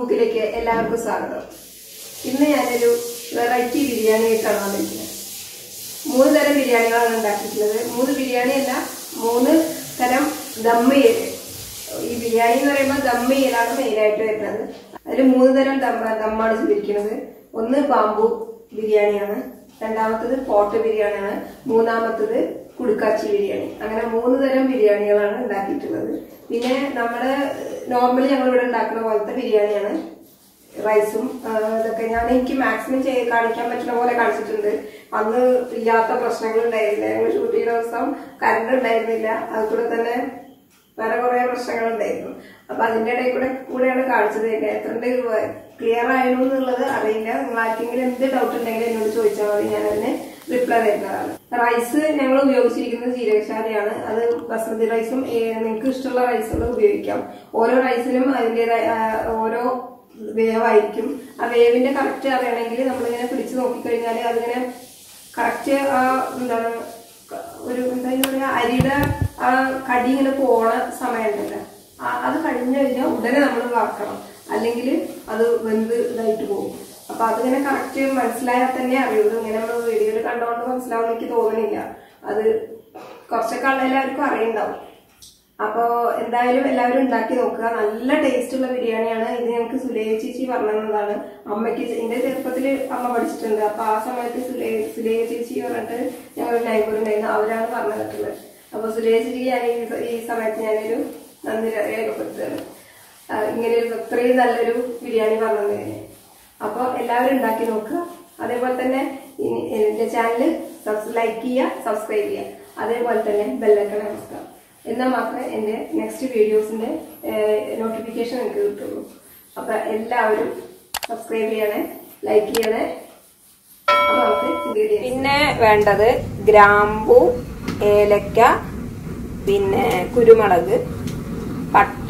കുക്കിലേക്ക് എല്ലാവർക്കും സ്വാഗതം. ഇന്ന് ഞാനൊരു വെറൈറ്റി ബിരിയാണി ആയിട്ടാണ് വന്നിരിക്കുന്നത്. മൂന്ന് തരം ബിരിയാണികളാണ് ഉണ്ടാക്കിയിട്ടുള്ളത്. മൂന്ന് ബിരിയാണി അല്ല, മൂന്ന് തരം ദമ്മയിൽ. ഈ ബിരിയാണി എന്ന് പറയുമ്പോൾ ദമ്മയിലാണ് മെയിനായിട്ട് വരുന്നത്. അതിൽ മൂന്ന് തരം ദമ്മാണ് ചെയ്തിരിക്കുന്നത്. ഒന്ന് ബാംബൂ ബിരിയാണിയാണ്, രണ്ടാമത്തത് പോട്ട് ബിരിയാണിയാണ്, മൂന്നാമത്തത് കുടുക്കാച്ചി ബിരിയാണി. അങ്ങനെ മൂന്ന് തരം ബിരിയാണികളാണ് ഉണ്ടാക്കിയിട്ടുള്ളത്. പിന്നെ നമ്മുടെ നോർമലി ഞങ്ങളിവിടെ ഉണ്ടാക്കുന്ന പോലത്തെ ബിരിയാണിയാണ്. റൈസും ഇതൊക്കെ എനിക്ക് മാക്സിമം കാണിക്കാൻ പറ്റുന്ന പോലെ കാണിച്ചിട്ടുണ്ട്. അന്ന് ഇല്ലാത്ത പ്രശ്നങ്ങളുണ്ടായിരുന്നില്ല. ഞങ്ങൾ ഷൂട്ട് ചെയ്യുന്ന ദിവസം കറണ്ട് ഉണ്ടായിരുന്നില്ല. അതുകൂടെ തന്നെ വേറെ കുറെ പ്രശ്നങ്ങളുണ്ടായിരുന്നു. അപ്പൊ അതിന്റെ ഇടയിൽ കൂടെയാണ് കാണിച്ചത്. എത്രണ്ട് ക്ലിയർ ആയിരുന്നു എന്നുള്ളത് അറിയില്ല. ആർക്കെങ്കിലും എന്ത് ഡൗട്ട് ഉണ്ടെങ്കിലും എന്നോട് ചോദിച്ചാൽ മതി, ഞാൻ അതിന് റിപ്ലൈ തരുന്നതാണ്. റൈസ് ഞങ്ങൾ ഉപയോഗിച്ചിരിക്കുന്നത് ജീരകശാലയാണ്. അത് ബസ്മതി റൈസും നിങ്ങൾക്ക് ഇഷ്ടമുള്ള റൈസുകൾ ഉപയോഗിക്കാം. ഓരോ റൈസിനും അതിൻ്റെതായ ഓരോ വേവായിരിക്കും. ആ വേവിന്റെ കറക്റ്റ് അറിയണമെങ്കിൽ നമ്മളിങ്ങനെ പിടിച്ചു നോക്കിക്കഴിഞ്ഞാൽ അതിങ്ങനെ കറക്റ്റ് എന്താണ് ഒരു എന്താ പറയുക, അരിയുടെ ആ കടി ഇങ്ങനെ പോണ സമയമുണ്ടല്ലോ, അത് കഴിഞ്ഞു കഴിഞ്ഞാൽ ഉടനെ നമ്മൾ വറക്കണം, അല്ലെങ്കിൽ അത് വെന്ത് ഇതായിട്ട് പോകും. അപ്പൊ അതിങ്ങനെ കറക്റ്റ് മനസ്സിലായാൽ തന്നെ അറിയുള്ളൂ. ഇങ്ങനെ നമ്മൾ വീഡിയോയിൽ കണ്ടുകൊണ്ട് മനസ്സിലാവുന്ന എനിക്ക് തോന്നുന്നില്ല. അത് കുറച്ചൊക്കെ എല്ലാവർക്കും അറിയുന്നുണ്ടാവും. അപ്പോ എന്തായാലും എല്ലാവരും ഉണ്ടാക്കി നോക്കുക. നല്ല ടേസ്റ്റുള്ള ബിരിയാണിയാണ്. ഇത് ഞങ്ങൾക്ക് സുലൈ ചേച്ചി പറഞ്ഞതാണ്. അമ്മയ്ക്ക് എന്റെ ചെറുപ്പത്തിൽ അമ്മ പഠിച്ചിട്ടുണ്ട്. അപ്പൊ ആ സമയത്ത് സുലൈ ചേച്ചി പറഞ്ഞിട്ട് ഞങ്ങൾ നൈബറുണ്ടായിരുന്നു, അവരാണ് പറഞ്ഞു തന്നിട്ടുള്ളത്. അപ്പൊ സുലൈ ചേച്ചിക്ക് ഞാൻ ഈ സമയത്ത് ഞാനൊരു നന്ദി രേഖപ്പെടുത്തുകയാണ്, ഇങ്ങനെ ഇത്രയും നല്ലൊരു ബിരിയാണി പറഞ്ഞു തന്നെ. അപ്പൊ എല്ലാവരും ഉണ്ടാക്കി നോക്കുക. അതേപോലെ തന്നെ എന്റെ ചാനൽ ലൈക്ക് ചെയ്യുക, സബ്സ്ക്രൈബ് ചെയ്യുക, അതേപോലെ തന്നെ ബെല്ലൈക്കൺ അമർത്തുക. എന്നാൽ മാത്രമേ എൻ്റെ നെക്സ്റ്റ് വീഡിയോസിൻ്റെ നോട്ടിഫിക്കേഷൻ എനിക്ക് കിട്ടുള്ളൂ. അപ്പം എല്ലാവരും സബ്സ്ക്രൈബ് ചെയ്യണേ, ലൈക്ക് ചെയ്യണേ. അപ്പം നമുക്ക് പിന്നെ വേണ്ടത് ഗ്രാമ്പു, ഏലക്ക, പിന്നെ കുരുമുളക്, പട്ട,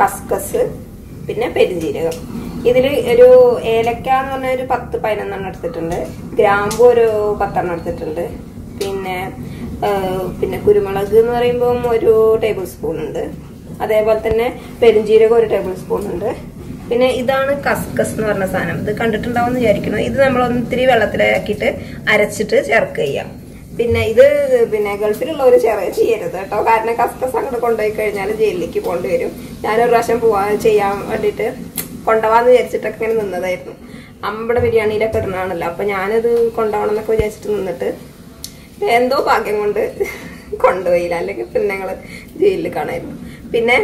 കസ്കസ്, പിന്നെ പെരുംജീരകം. ഇതിൽ ഒരു ഏലക്ക എന്ന് പറഞ്ഞാൽ ഒരു 10-11 എടുത്തിട്ടുണ്ട്, ഗ്രാമ്പു ഒരു 10 എടുത്തിട്ടുണ്ട്, പിന്നെ കുരുമുളക് എന്ന് പറയുമ്പം ഒരു ടേബിൾ സ്പൂൺ ഉണ്ട്, അതേപോലെ തന്നെ പെരുംജീരകം ഒരു ടേബിൾ സ്പൂൺ ഉണ്ട്. പിന്നെ ഇതാണ് കസ്കസ് എന്ന് പറഞ്ഞ സാധനം. ഇത് കണ്ടിട്ടുണ്ടാവും എന്ന് വിചാരിക്കുന്നു. ഇത് നമ്മൾ ഒന്നിത്തിരി വെള്ളത്തിലാക്കിയിട്ട് അരച്ചിട്ട് ചേർക്കുക ചെയ്യാം. പിന്നെ ഇത് പിന്നെ ഗൾഫിലുള്ളവർ ചെയ്യരുത് കേട്ടോ. കാരണം കസ്കസ് അങ്ങോട്ട് കൊണ്ടുപോയി കഴിഞ്ഞാൽ ജയിലിലേക്ക് പോകേണ്ടി വരും. ഞാനൊരു പ്രാവശ്യം ചെയ്യാൻ വേണ്ടിയിട്ട് കൊണ്ടുപോകാമെന്ന് വിചാരിച്ചിട്ടൊക്കെ ഇങ്ങനെ നിന്നതായിരുന്നു. അമ്പട ബിരിയാണിയിലൊക്കെ ഇടണമാണല്ലോ. അപ്പം ഞാനത് കൊണ്ടുപോകണം എന്നൊക്കെ വിചാരിച്ചിട്ട് നിന്നിട്ട് എന്തോ ഭാഗ്യം കൊണ്ട് കൊണ്ടുപോയില്ല, അല്ലെങ്കിൽ പിന്നെ ഞങ്ങൾ ജയിലിൽ കാണായിരുന്നു. പിന്നെ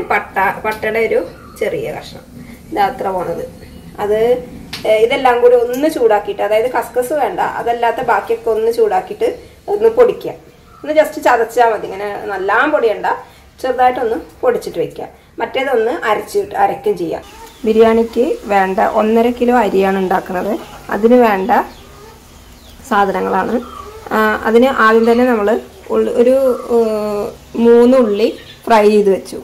പട്ടയുടെ ഒരു ചെറിയ കഷ്ണം, ഇതത്ര പോണത്. അത് ഇതെല്ലാം കൂടി ഒന്ന് ചൂടാക്കിയിട്ട്, അതായത് കസ്കസ് വേണ്ട, അതല്ലാത്ത ബാക്കിയൊക്കെ ഒന്ന് ചൂടാക്കിയിട്ട് ഒന്ന് പൊടിക്കുക. ഒന്ന് ജസ്റ്റ് ചതച്ചാൽ മതി. ഇങ്ങനെ നല്ലാം പൊടിയണ്ട, ചെറുതായിട്ടൊന്ന് പൊടിച്ചിട്ട് വെക്കുക. മറ്റേതൊന്ന് അരയ്ക്കും ചെയ്യാം. ബിരിയാണിക്ക് വേണ്ട 1.5 കിലോ അരിയാണ് ഉണ്ടാക്കുന്നത്. അതിന് വേണ്ട സാധനങ്ങളാണ്. അതിന് ആദ്യം തന്നെ നമ്മൾ ഒരു 3 ഉള്ളി ഫ്രൈ ചെയ്ത് വെച്ചു.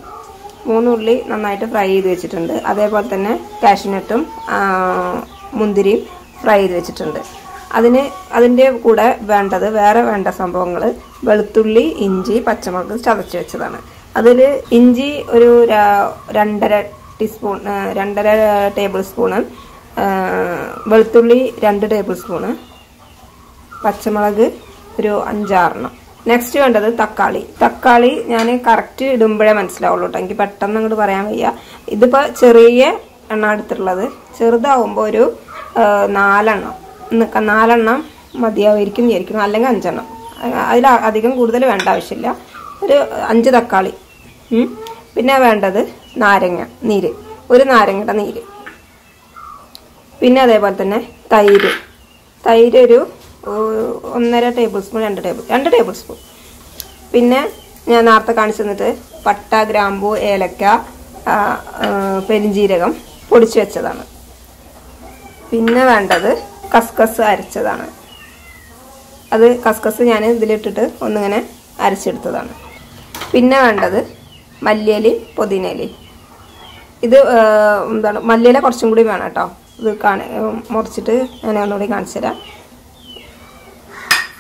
3 ഉള്ളി നന്നായിട്ട് ഫ്രൈ ചെയ്ത് വെച്ചിട്ടുണ്ട്. അതേപോലെ തന്നെ കാഷ്യൂനട്ടും മുന്തിരിയും ഫ്രൈ ചെയ്ത് വെച്ചിട്ടുണ്ട്. അതിൻ്റെ കൂടെ വേണ്ടത് വേറെ വേണ്ട സംഭവങ്ങൾ: വെളുത്തുള്ളി, ഇഞ്ചി, പച്ചമുളക് ചതച്ച് വെച്ചതാണ്. അതിൽ ഇഞ്ചി ഒരു 2.5 ടീസ്പൂൺ, 2.5 ടേബിൾ സ്പൂണ്, വെളുത്തുള്ളി 2 ടേബിൾ സ്പൂണ്, പച്ചമുളക് ഒരു 5-6. നെക്സ്റ്റ് വേണ്ടത് തക്കാളി. തക്കാളി ഞാൻ കറക്റ്റ് ഇടുമ്പോഴേ മനസ്സിലാവുള്ളൂ കേട്ടോ, എനിക്ക് പെട്ടെന്ന് അങ്ങോട്ട് പറയാൻ വയ്യ. ഇതിപ്പോൾ ചെറിയ എണ്ണ എടുത്തിട്ടുള്ളത്. ചെറുതാവുമ്പോൾ ഒരു 4 എണ്ണം മതിയാവുമായിരിക്കും വിചാരിക്കുന്നു, അല്ലെങ്കിൽ 5 എണ്ണം. അതിൽ അധികം കൂടുതൽ വേണ്ട ആവശ്യമില്ല. ഒരു 5 തക്കാളി. പിന്നെ വേണ്ടത് നാരങ്ങ നീര്, ഒരു നാരങ്ങയുടെ നീര്. പിന്നെ അതേപോലെ തന്നെ തൈര് ഒരു 1.5 ടേബിൾ സ്പൂൺ, 2 ടേബിൾ സ്പൂൺ. പിന്നെ ഞാൻ നേരത്തെ കാണിച്ചു തന്നിട്ട് പട്ട, ഗ്രാമ്പു, ഏലക്ക, പെരിഞ്ജീരകം പൊടിച്ചു വെച്ചതാണ്. പിന്നെ വേണ്ടത് കസ്കസ് അരച്ചതാണ്. അത് കസ്കസ് ഞാൻ ഇതിലിട്ടിട്ട് ഒന്നിങ്ങനെ അരച്ചെടുത്തതാണ്. പിന്നെ വേണ്ടത് മല്ലിയില, പുതിനയില. ഇത് എന്താണ്, മല്ലിയില കുറച്ചും കൂടി വേണം കേട്ടോ. ഇത് മുറിച്ചിട്ട് ഞാൻ ഒന്നുകൂടി കാണിച്ചു തരാം.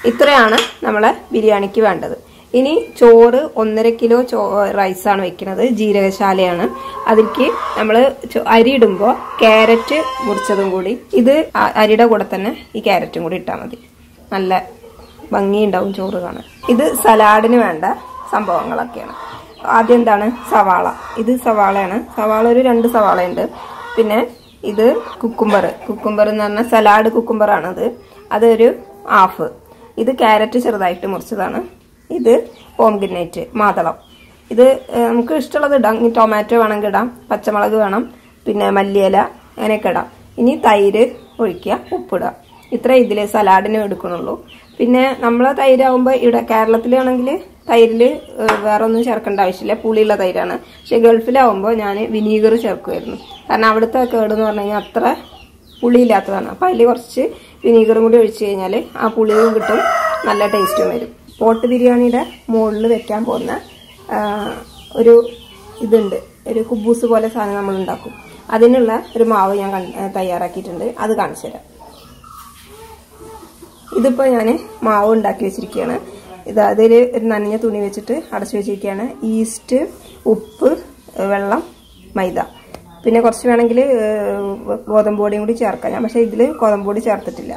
ഇത്രയാണ് നമ്മളെ ബിരിയാണിക്ക് വേണ്ടത്. ഇനി ചോറ് 1.5 കിലോ റൈസ് ആണ് വെക്കുന്നത് ജീരകശാലയാണ് അതിൽക്ക് നമ്മൾ അരി ഇടുമ്പോൾ കാരറ്റ് മുറിച്ചതും കൂടി ഇത് അരിയുടെ കൂടെ തന്നെ ഈ കാരറ്റും കൂടി ഇട്ടാൽ മതി നല്ല ഭംഗി ഉണ്ടാവും ചോറ് കാണാൻ ഇത് സലാഡിന് വേണ്ട സംഭവങ്ങളൊക്കെയാണ് ആദ്യം എന്താണ് സവാള ഇത് സവാളയാണ് സവാള ഒരു 2 സവാള ഉണ്ട് പിന്നെ ഇത് കുക്കുംബർ എന്ന് പറഞ്ഞാൽ സലാഡ് കുക്കുംബർ ആണ് അതൊരു ഹാഫ് ഇത് കാരറ്റ് ചെറുതായിട്ട് മുറിച്ചതാണ് ഇത് പോംഗ്രിനേറ്റ് മാതളം ഇത് നമുക്ക് ഇഷ്ടമുള്ളത് ഇടാം ഇനി ടൊമാറ്റോ വേണമെങ്കിൽ ഇടാം പച്ചമുളക് വേണം പിന്നെ മല്ലിയില അങ്ങനെയൊക്കെ ഇടാം ഇനി തൈര് ഒഴിക്കുക ഉപ്പിടുക ഇത്ര ഇതിലെ സലാഡിന് എടുക്കുന്നുള്ളൂ പിന്നെ നമ്മൾ തൈരാകുമ്പോൾ ഇവിടെ കേരളത്തിലാണെങ്കിൽ തൈരിൽ വേറെ ഒന്നും ചേർക്കേണ്ട ആവശ്യമില്ല പുളിയുള്ള തൈരാണ് പക്ഷെ ഗൾഫിലാവുമ്പോൾ ഞാൻ വിനീഗർ ചേർക്കുമായിരുന്നു കാരണം അവിടുത്തെ കേടെന്ന് പറഞ്ഞു കഴിഞ്ഞാൽ അത്ര പുളിയില്ലാത്തതാണ് അപ്പോൾ അതിൽ കുറച്ച് വിനീഗറും കൂടി ഒഴിച്ച് കഴിഞ്ഞാൽ ആ പുളിയും കിട്ടും നല്ല ടേസ്റ്റും വരും പോട്ട് ബിരിയാണിയുടെ മുകളിൽ വെക്കാൻ പോകുന്ന ഒരു ഇതുണ്ട് ഒരു കുബൂസ് പോലെ സാധനം നമ്മൾ ഉണ്ടാക്കും അതിനുള്ള ഒരു മാവ് ഞാൻ തയ്യാറാക്കിയിട്ടുണ്ട് അത് കാണിച്ചു തരാം ഇതിപ്പോൾ ഞാൻ മാവ് ഉണ്ടാക്കി വെച്ചിരിക്കുകയാണ് ഇത് അതിൽ ഒരു നനഞ്ഞ തുണി വെച്ചിട്ട് അടച്ചു വെച്ചിരിക്കുകയാണ് ഈസ്റ്റ് ഉപ്പ് വെള്ളം മൈദ പിന്നെ കുറച്ച് വേണമെങ്കിൽ ഗോതമ്പ് പൊടിയും കൂടി ചേർക്കാം ഞാൻ പക്ഷേ ഇതിൽ ഗോതമ്പ് പൊടി ചേർത്തിട്ടില്ല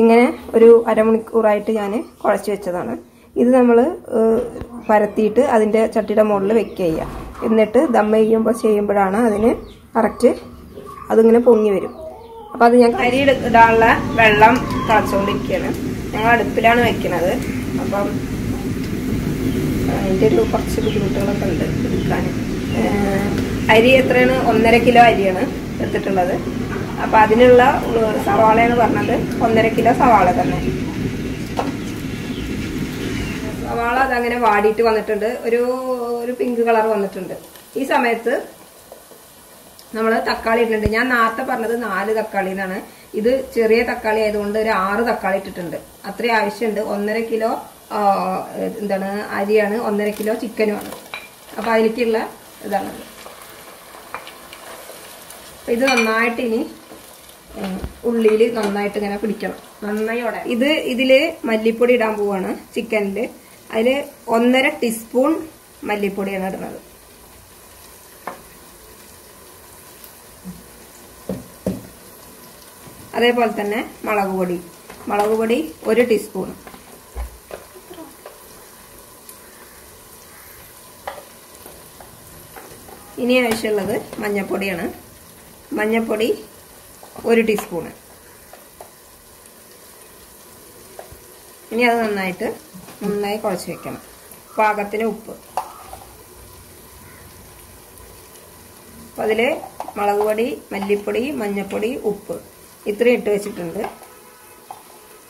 ഇങ്ങനെ ഒരു അരമണിക്കൂറായിട്ട് ഞാൻ കുഴച്ച് വെച്ചതാണ് ഇത് നമ്മൾ പരത്തിയിട്ട് അതിൻ്റെ ചട്ടിയുടെ മുകളിൽ വെക്കുക ചെയ്യുക എന്നിട്ട് ദമ്മ് ചെയ്യുമ്പോഴാണ് അതിന് കറക്റ്റ് അതിങ്ങനെ പൊങ്ങി വരും അപ്പോൾ അത് ഞാൻ കരി ഇടാനുള്ള വെള്ളം തിളച്ചുകൊണ്ടിരിക്കുകയാണ് ഞങ്ങൾ അടുപ്പിലാണ് വെക്കുന്നത് അപ്പം അതിൻ്റെ ഒരു കുറച്ച് ബുദ്ധിമുട്ടുകളൊക്കെ ഉണ്ട് എടുക്കാൻ അരി എത്രയാണ് 1.5 കിലോ അരിയാണ് എടുത്തിട്ടുള്ളത് അപ്പം അതിനുള്ള സവാളയാണ് പറഞ്ഞത് 1.5 കിലോ സവാള തന്നെ സവാള അതങ്ങനെ വാടിയിട്ട് വന്നിട്ടുണ്ട് ഒരു പിങ്ക് കളർ വന്നിട്ടുണ്ട് ഈ സമയത്ത് നമ്മൾ തക്കാളി ഇട്ടിട്ടുണ്ട് ഞാൻ നേരത്തെ പറഞ്ഞത് 4 തക്കാളി എന്നാണ് ഇത് ചെറിയ തക്കാളി ആയതുകൊണ്ട് ഒരു 6 തക്കാളി ഇട്ടിട്ടുണ്ട് അത്രയും ആവശ്യമുണ്ട് 1.5 കിലോ എന്താണ് അരിയാണ് 1.5 കിലോ ചിക്കനുമാണ് അപ്പം അതിലേക്കുള്ള ഇതാണ് ഇത് നന്നായിട്ട് ഇനി ഉള്ളിയിൽ നന്നായിട്ട് ഇങ്ങനെ പിടിക്കണം നന്നായോടെ ഇത് ഇതിൽ മല്ലിപ്പൊടി ഇടാൻ പോവാണ് ചിക്കനിൽ അതിൽ 1.5 ടീസ്പൂൺ മല്ലിപ്പൊടിയാണ് ഇടുന്നത് അതേപോലെ തന്നെ മുളക് പൊടി 1 ടീസ്പൂൺ ഇനി ആവശ്യമുള്ളത് മഞ്ഞൾപ്പൊടിയാണ് മഞ്ഞൾപ്പൊടി 1 ടീസ്പൂൺ ഇനി അത് നന്നായി കുഴച്ച് വെക്കണം പാകത്തിന് ഉപ്പ് അപ്പോൾ അതിൽ മുളക് പൊടി മല്ലിപ്പൊടി മഞ്ഞൾപ്പൊടി ഉപ്പ് ഇത്രയും ഇട്ട് വെച്ചിട്ടുണ്ട്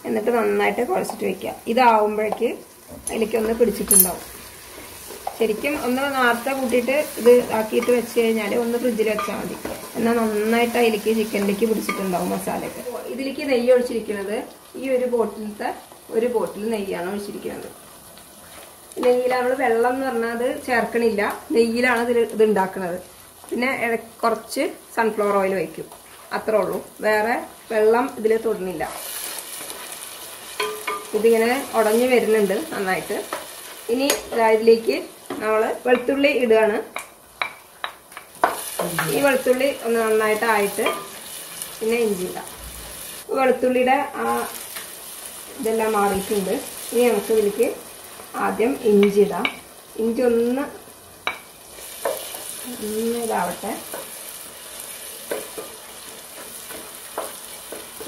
എന്നിട്ട് നന്നായിട്ട് കുഴച്ചിട്ട് വെക്കുക ഇതാവുമ്പോഴേക്ക് എനിക്കൊന്ന് പിടിച്ചിട്ടുണ്ടാവും ശരിക്കും ഒന്ന് നേരത്തെ കൂട്ടിയിട്ട് ഇത് ആക്കിയിട്ട് വെച്ച് കഴിഞ്ഞാൽ ഒന്ന് ഫ്രിഡ്ജിൽ വെച്ചാൽ മതി എന്നാൽ നന്നായിട്ട് അതിലേക്ക് ചിക്കനിലേക്ക് പിടിച്ചിട്ടുണ്ടാവും മസാലയൊക്കെ ഇതിലേക്ക് നെയ്യ് ഒഴിച്ചിരിക്കുന്നത് ഈ ഒരു ബോട്ടിൽ നെയ്യാണ് ഒഴിച്ചിരിക്കുന്നത് നെയ്യിൽ നമ്മൾ വെള്ളം എന്ന് പറഞ്ഞാൽ അത് ചേർക്കണില്ല നെയ്യിലാണ് ഇത് ഉണ്ടാക്കുന്നത് പിന്നെ കുറച്ച് സൺഫ്ലവർ ഓയിൽ വയ്ക്കും അത്രേ ഉള്ളൂ വേറെ വെള്ളം ഇതിൽ തൊടുന്നില്ല ഇതിങ്ങനെ ഉടഞ്ഞു വരുന്നുണ്ട് നന്നായിട്ട് ഇനി ഇതിലേക്ക് നമ്മൾ വെളുത്തുള്ളി ഇടുകയാണ് ഈ വെളുത്തുള്ളി ഒന്ന് നന്നായിട്ടായിട്ട് പിന്നെ ഇഞ്ചി ഇടാം വെളുത്തുള്ളിയുടെ ആ ഇതെല്ലാം മാറിയിട്ടുണ്ട് ഇനി നമുക്ക് ഇതിലേക്ക് ആദ്യം ഇഞ്ചി ഇടാം ഇഞ്ചി ഒന്ന് ഇതാവട്ടെ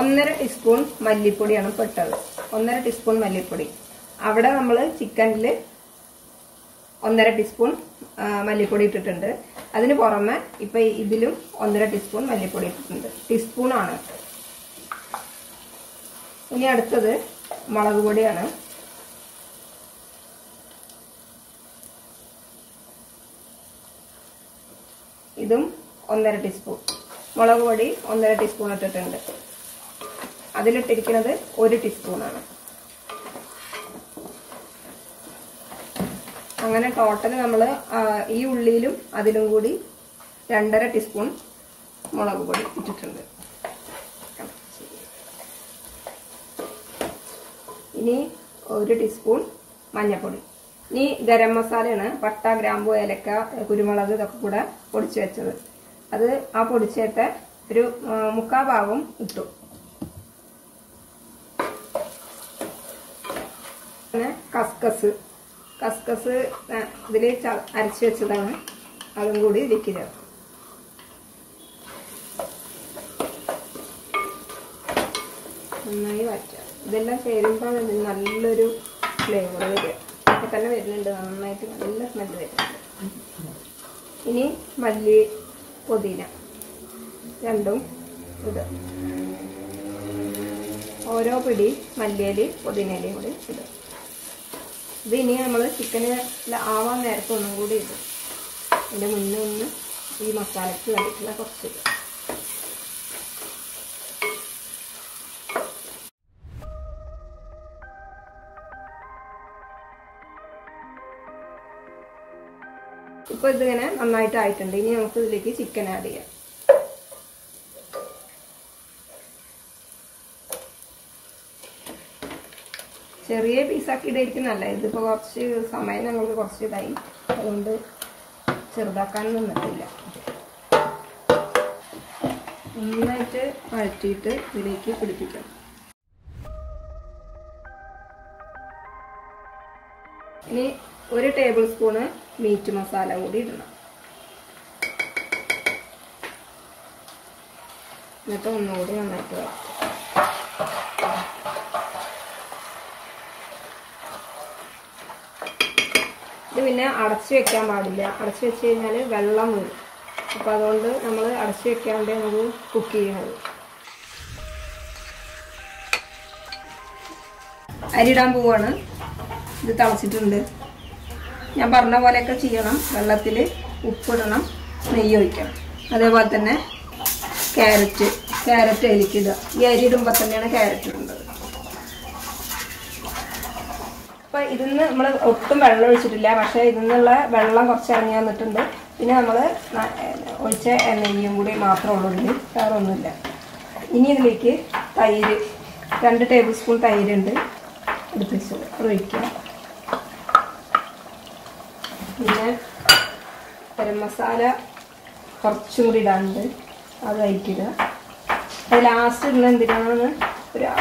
ഒന്നര ടീസ്പൂൺ മല്ലിപ്പൊടി അവിടെ നമ്മൾ ചിക്കനിൽ 1.5 ടീസ്പൂൺ മല്ലിപ്പൊടി ഇട്ടിട്ടുണ്ട് അതിന് പുറമെ ഇപ്പം ഇതിലും 1.5 ടീസ്പൂൺ മല്ലിപ്പൊടി ഇട്ടിട്ടുണ്ട് ടീസ്പൂണാണ് ഇനി അടുത്തത് മുളകുപൊടിയാണ്. ഇതും 1.5 ടീസ്പൂൺ മുളകുപൊടി 1.5 ടീസ്പൂൺ ഇട്ടിട്ടുണ്ട്. അതിലിട്ടിരിക്കുന്നത് 1 ടീസ്പൂണാണ്. അങ്ങനെ ടോട്ടൽ നമ്മൾ ഈ ഉള്ളിയിലും അതിലും കൂടി 2.5 ടീസ്പൂൺ മുളക് പൊടി ഇട്ടിട്ടുണ്ട്. ഇനി 1 ടീസ്പൂൺ മഞ്ഞൾപ്പൊടി. ഇനി ഗരം മസാലയാണ്, പട്ട, ഗ്രാമ്പു, ഏലക്ക, കുരുമുളക് ഇതൊക്കെ കൂടെ പൊടിച്ചു വെച്ചത്. അത് ആ പൊടിച്ചേട്ട ഒരു 1/4 ഭാഗം ഇട്ടു. പിന്നെ കസ്കസ് ഇതിൽ അരച്ചു വെച്ചതാണ്, അതും കൂടി ഇതിലേക്ക് ചേർക്കും. നന്നായി വറ്റാം. ഇതെല്ലാം ചേരുമ്പോൾ നല്ലൊരു ഫ്ലേവർ വരും. ഇപ്പം തന്നെ വരുന്നുണ്ട്, നന്നായിട്ട് നല്ല സ്മെല്ല് വരുന്നുണ്ട്. ഇനി മല്ലി, പുതിന രണ്ടും ഇടും. ഓരോ പിടി മല്ലിയില് പുതിനയിലും കൂടി ഇടും. ഇത് ഇനി നമ്മൾ ചിക്കനിൽ ആവാൻ നേരത്തെ ഒന്നും കൂടി ഇടും. അതിൻ്റെ മുന്നേ ഒന്ന് ഈ മസാലയ്ക്ക് വേണ്ടിയിട്ടുള്ള കുറച്ചിട്ട് ഇപ്പോൾ ഇതിങ്ങനെ നന്നായിട്ടായിട്ടുണ്ട്. ഇനി നമുക്ക് ഇതിലേക്ക് ചിക്കൻ ആഡ് ചെയ്യാം. ചെറിയ പീസാക്കി ഇടായിരിക്കുന്നല്ല, ഇതിപ്പോൾ കുറച്ച് സമയം ഞങ്ങൾക്ക് കുറച്ച് ഇതായി, അതുകൊണ്ട് ചെറുതാക്കാൻ നിന്നിട്ടില്ല. നന്നായിട്ട് വഴറ്റിയിട്ട് ഇതിലേക്ക് പിടിപ്പിക്കാം. ഇനി 1 ടേബിൾ സ്പൂണ് മീറ്റ് മസാല കൂടി ഇടണം. എന്നിട്ട് ഒന്നുകൂടി നന്നായിട്ട് വഴറ്റും. ഇത് പിന്നെ അടച്ചു വെക്കാൻ പാടില്ല, അടച്ചു വെച്ച് കഴിഞ്ഞാൽ വെള്ളം വരും. അപ്പോൾ അതുകൊണ്ട് നമ്മൾ അടച്ചു വെക്കാണ്ട് നമുക്ക് കുക്ക് ചെയ്യുന്നത്. അരിയിടാൻ പോവാണ്. ഇത് തളച്ചിട്ടുണ്ട്. ഞാൻ പറഞ്ഞ പോലെയൊക്കെ ചെയ്യണം. വെള്ളത്തിൽ ഉപ്പിടണം, നെയ്യ് ഒഴിക്കണം. അതേപോലെ തന്നെ ക്യാരറ്റ് അതിലേക്കിടുക. ഈ അരി ഇടുമ്പോൾ തന്നെയാണ് ക്യാരറ്റ് ഇടേണ്ടത്. അപ്പോൾ ഇതിന്ന് നമ്മൾ ഒട്ടും വെള്ളം ഒഴിച്ചിട്ടില്ല, പക്ഷേ ഇതിന്നുള്ള വെള്ളം കുറച്ച് ഇറങ്ങി വന്നിട്ടുണ്ട്. പിന്നെ നമ്മൾ ഒഴിച്ച നെയ്യും കൂടി മാത്രമേ ഉള്ളൂ, ഇതിൽ വേറെ ഒന്നുമില്ല. ഇനി ഇതിലേക്ക് തൈര്, 2 ടേബിൾ സ്പൂൺ തൈരുണ്ട്, എടുപ്പിച്ച് ഒഴിക്കാം. പിന്നെ ഗരം മസാല കുറച്ചും കൂടി ഇടാണ്ട്, അത് കഴിക്കുക. അത് ലാസ്റ്റ് ഇടുന്ന എന്തിനാണെന്ന്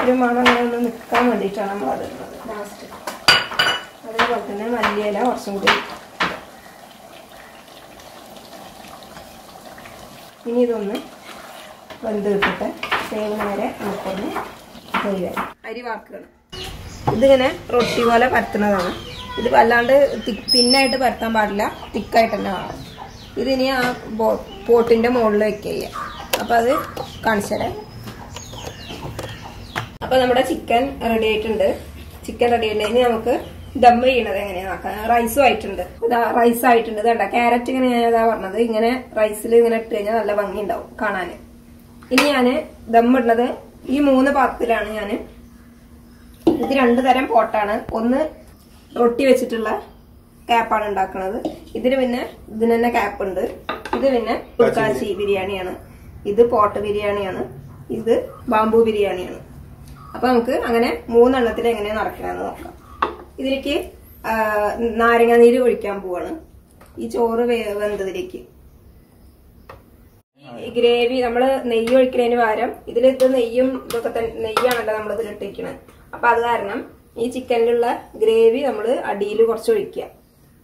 ഒരു മണം ഒന്ന് നിൽക്കാൻ വേണ്ടിയിട്ടാണ് നമ്മളത് ഇടുന്നത് ലാസ്റ്റ്. അതേപോലെ തന്നെ മല്ലിയില കുറച്ചും കൂടി. ഇനി ഇതൊന്ന് വെന്ത് കിട്ടിട്ട് തേങ്ങ വരെ നമുക്കൊന്ന് കൈകാര്യം അരി വാർക്കുകയാണ്. ഇതിങ്ങനെ റൊട്ടി പോലെ പരത്തുന്നതാണ്. ഇത് വല്ലാണ്ട് തിന്നായിട്ട് പരത്താൻ പാടില്ല, തിക്കായിട്ട് തന്നെ വേണം. ഇതിനി ആ പോട്ടിൻ്റെ മുകളിൽ വയ്ക്കുക ചെയ്യാം. അപ്പോൾ അത് കാണിച്ചു തരാം. അപ്പോൾ നമ്മുടെ ചിക്കൻ റെഡി ആയിട്ടുണ്ട്. ചിക്കൻ റെഡി ആയിട്ടുണ്ടെങ്കിൽ നമുക്ക് ദം ചെയ്യണത് എങ്ങനെയാ നോക്കാം. റൈസും ആയിട്ടുണ്ട്, റൈസ് ആയിട്ടുണ്ട്. ഇതണ്ട ക്യാരറ്റ് ഇങ്ങനെ ഞാനതാ പറഞ്ഞത്, ഇങ്ങനെ റൈസിൽ ഇങ്ങനെ ഇട്ട് കഴിഞ്ഞാൽ നല്ല ഭംഗി ഉണ്ടാവും കാണാൻ. ഇനി ഞാൻ ദം ഇടുന്നത് ഈ 3 പാത്രത്തിലാണ്. ഞാൻ ഇത് 2 തരം പോട്ടാണ്. ഒന്ന് റൊട്ടി വെച്ചിട്ടുള്ള ക്യാപ്പാണ് ഉണ്ടാക്കുന്നത്. ഇതിന് പിന്നെ ഇതിന് ക്യാപ്പ് ഉണ്ട്. ഇത് പിന്നെ കുടുക്കാച്ചി ബിരിയാണിയാണ്. ഇത് പോട്ട് ബിരിയാണിയാണ്. ഇത് ബാംബൂ ബിരിയാണിയാണ്. അപ്പൊ നമുക്ക് അങ്ങനെ 3 എണ്ണത്തിൽ എങ്ങനെയാണ് നടക്കണമെന്ന് നോക്കാം. ഇതിലേക്ക് നാരങ്ങ നീര് ഒഴിക്കാൻ പോവാണ്. ഈ ചോറ് വെന്തതിലേക്ക് ഈ ഗ്രേവി നമ്മൾ നെയ്യ് ഒഴിക്കുന്നതിന് പകരം ഇതിലിട്ട് നെയ്യും ഇതൊക്കെ തന്നെ നെയ്യാണല്ലോ നമ്മൾ ഇതിലിട്ടിരിക്കണത്. അപ്പൊ അത് കാരണം ഈ ചിക്കനിലുള്ള ഗ്രേവി നമ്മൾ അടിയിൽ കുറച്ച് ഒഴിക്കുക.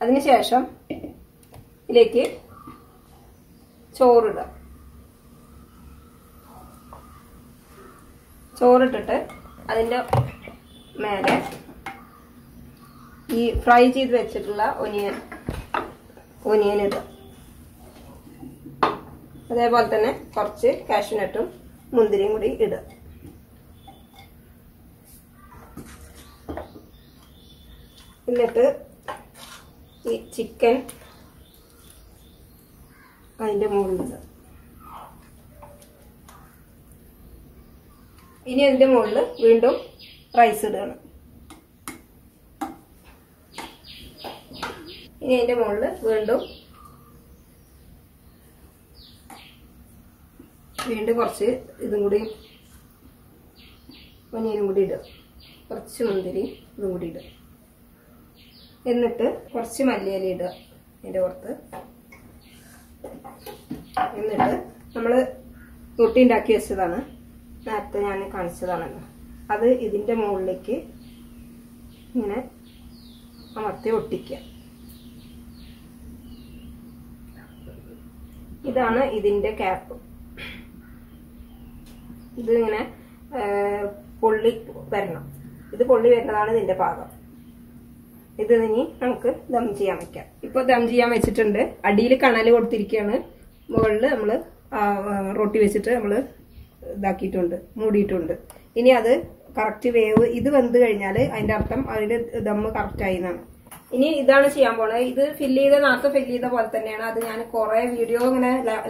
അതിനുശേഷം ഇതിലേക്ക് ചോറിടുക. ചോറിട്ടിട്ട് അതിൻ്റെ മേലെ ഈ ഫ്രൈ ചെയ്ത് വെച്ചിട്ടുള്ള ഒനിയൻ ഇടുക. അതേപോലെ തന്നെ കുറച്ച് കാഷ്യൂനട്ടും മുന്തിരിയും കൂടി ഇടുക. chicken rice എന്നിട്ട് കുറച്ച് മല്ലിയില ഇടുക ഇതിന്റെ ഓർത്ത് എന്നിട്ട് നമ്മൾ റൊട്ടി ഉണ്ടാക്കി വെച്ചതാണ് നേരത്തെ ഞാൻ കാണിച്ചതാണല്ലോ അത് ഇതിന്റെ മുകളിലേക്ക് ഇങ്ങനെ അമർത്തി ഒട്ടിക്കുക ഇതാണ് ഇതിന്റെ ക്യാപ്പ് ഇത് ഇങ്ങനെ പൊള്ളി വരണം ഇത് പൊള്ളി വരുന്നതാണ് ഇതിന്റെ ഭാഗം This is the Damjiam. Now, Damjiam is the Adil Canal or Tirikana, Mold, Roti Visitor, Daki Tund, Moody Tund. Any other corrective way, either one the Renale, and Artham, I did the Damakaraina. Any Idana Siambola, either Philly the Naka Philly the Valtanana, the Yanakora, video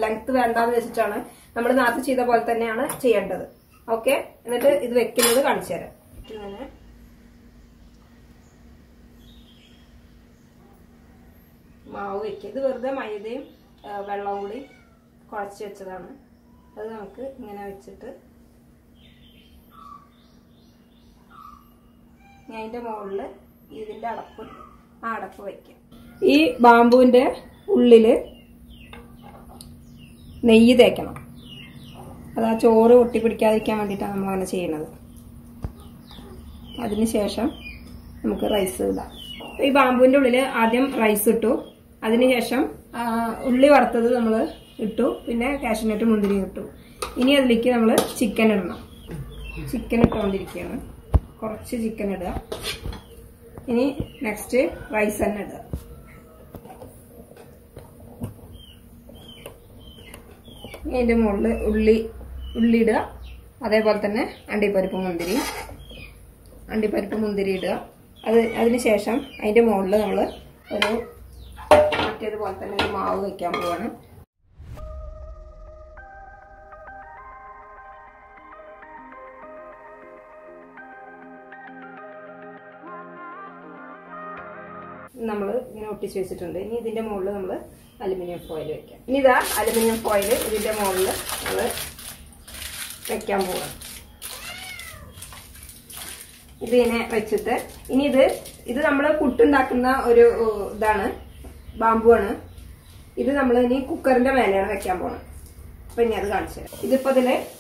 length and the Visitor, number Nasa Chi the Valtanana, Chianda. Okay, and that is the victim of the culture. This is the way well we cut it. That's why we cut it. I will cut it. I will cut it. This bamboo is the way we cut it. That's why we cut it. That's Adinasham, only Vartha the Muller, Uto, in a cashinate Mundirito. In a liquid chicken and chicken at Tondiricana, corpse chicken at up. In next day, rice and other. In the Muller, Ullida, other Vartana, and a peripumundiri, and a peripumundiri. Adinasham, I dem all the Muller. I will put it in the mouth. We will put it in the mold. Aluminum foil. This is aluminum foil. This is the mold. This is the mold. Bamboo. This is the cooker. This is the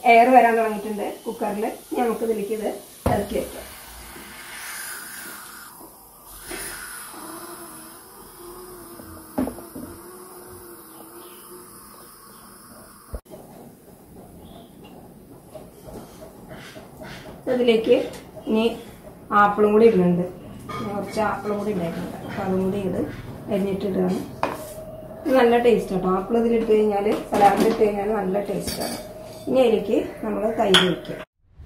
air in the cooker. I need to do it. I taste it. I will taste it. I will taste it. I will taste it. I will taste it.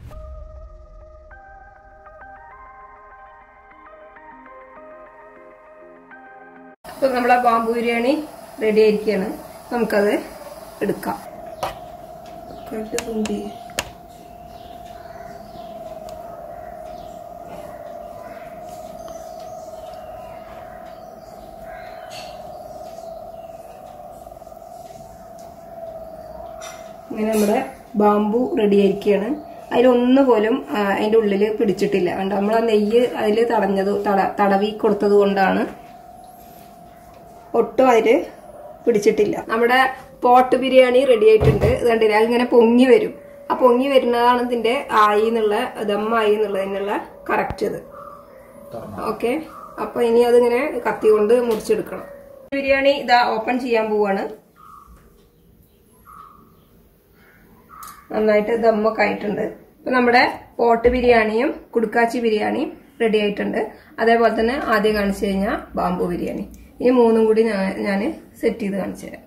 So, we have bamboo biryani ready. We will take it. Cut it. Bamboo ready canon. I don't know volume, I don't live pretty chitilla, and Amla Ney, I let Aranado Tadavi Cortado and Dana Otto Ide pretty chitilla. Amada pot biryani radiated there, and I'm going to pongi veru. A pongi verna in the eye in the la, the ma in the linella, correct. Okay, up any other Kati on the Murchirka. Biryani the open chiambuana. Night at the Mokite under the Pot Biryani, Kudukachi Biryani, radiate under other Vatana, Adegansena, Bamboo Biryani. In Moon wood in Nane, set to the answer.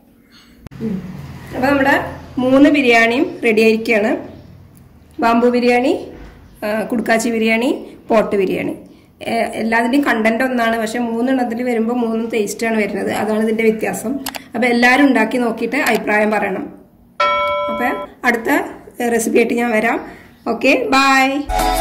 Moon Biryani, radiate cannon, Bamboo Biryani, Kudukachi Biryani, Pot Biryani. content on the moon and other very moon the eastern version, other than the Vithyasum. A bellarundaki nokita, I prime baranum. Okay, at the recipe. Okay, bye.